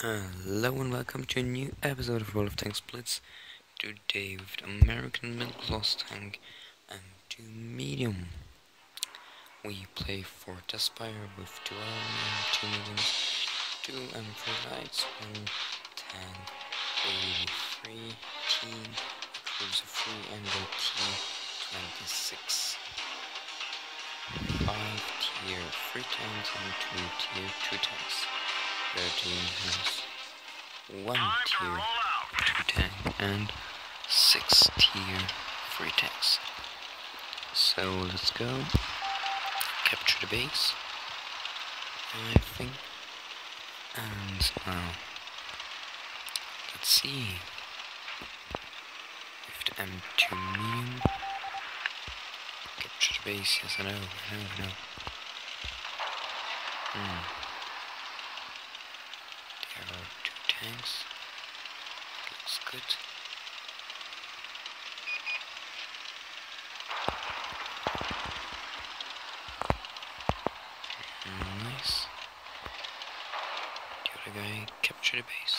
Hello and welcome to a new episode of World of Tank Splits. Today with the American middle-class tank M2 Medium. We play for Testfire with 2 iron 2 mediums, 2 M3 lights, 1 tank, a 3 team, cruiser 4 and a T 46. 5 tier 3 tanks and 2 tier 2 tanks. Their team has 1 tier 2 tank and 6 tier 3 tanks. So let's go. Capture the base, I think. And now, let's see if the M2 medium capture the base. Yes, I know. Tanks. Looks good. Nice. The other guy captured the base.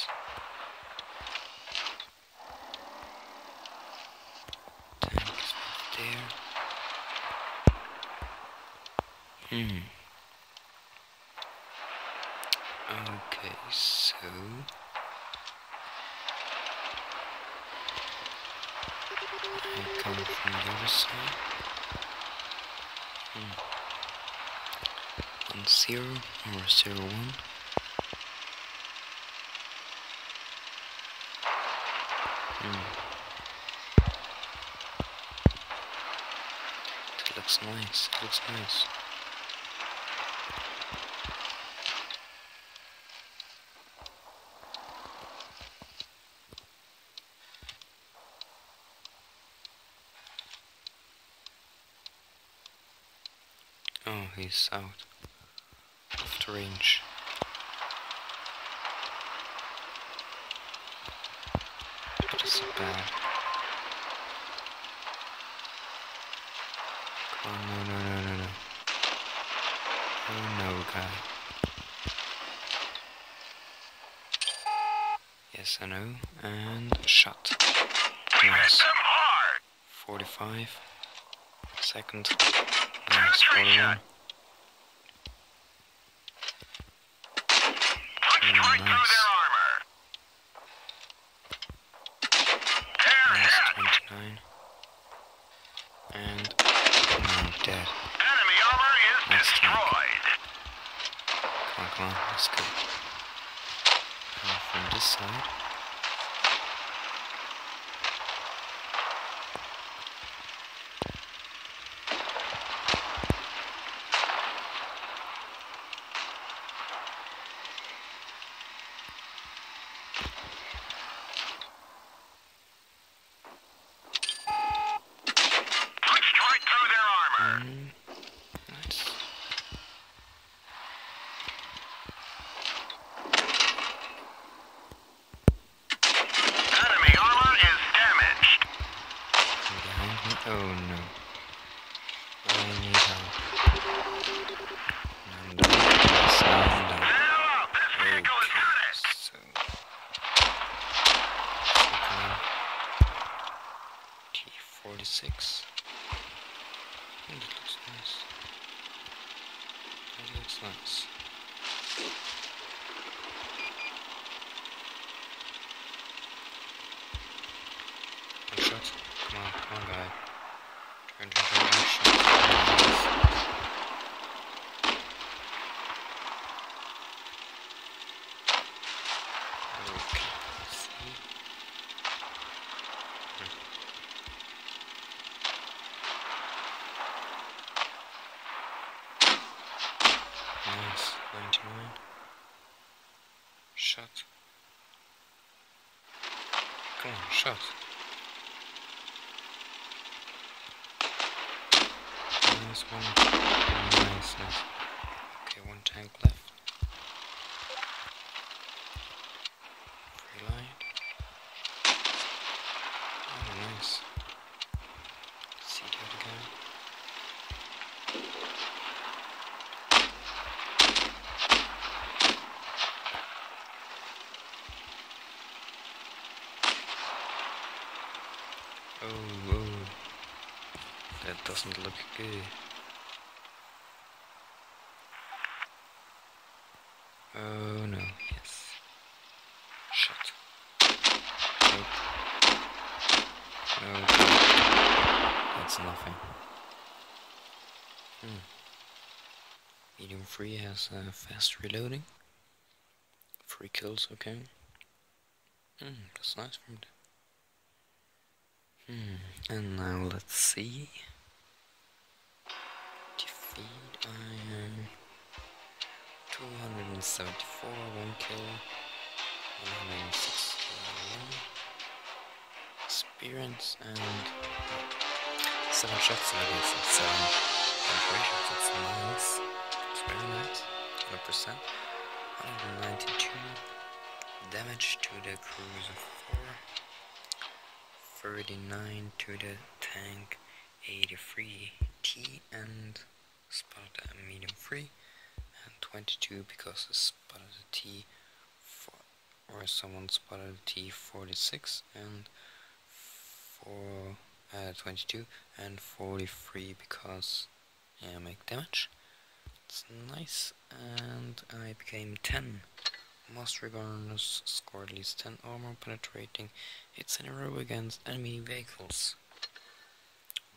Tank is not there. Okay, so I come from the other side. 1-0 or 0-1. It looks nice. Oh, he's out of the range. That is bad. Oh no. Oh no, guy. Yes, I know. And shot. Nice. 45 seconds. Nice, 41. Nice. 29. And I'm dead. Enemy armor is nice destroyed. Come on, let's go. From this side. Oh no. I need help. I'm done. Okay, so. T 46. That looks nice. Shot. Come on, guy. Nice, 99. Shot. Come on, shot. Nice one. Nice. Okay, 1 tank left. Free line. Oh, nice. Let's see the other guy. doesn't look good. Oh no, yes. Shit. Nope. No, that's nothing. Medium-free has fast reloading. 3 kills, okay. That's nice from there. And now let's see. Defeat iron 274, 1 kill, 161 experience, and 7 shots against 7 penetrations. That's nice. It's very nice. 100%. 192 damage to the cruiser 4. 39 to the tank 83T and spotted a medium-free, and 22 because I spotted a T 4, or someone spotted a T 46 and 22 and 43 because I make damage. It's nice, and I became 10. Most regardless, scored at least 10 armor penetrating hits in a row against enemy vehicles.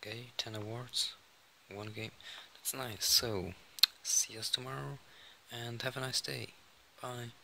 Okay, 10 awards, 1 game. That's nice. So, see us tomorrow and have a nice day. Bye.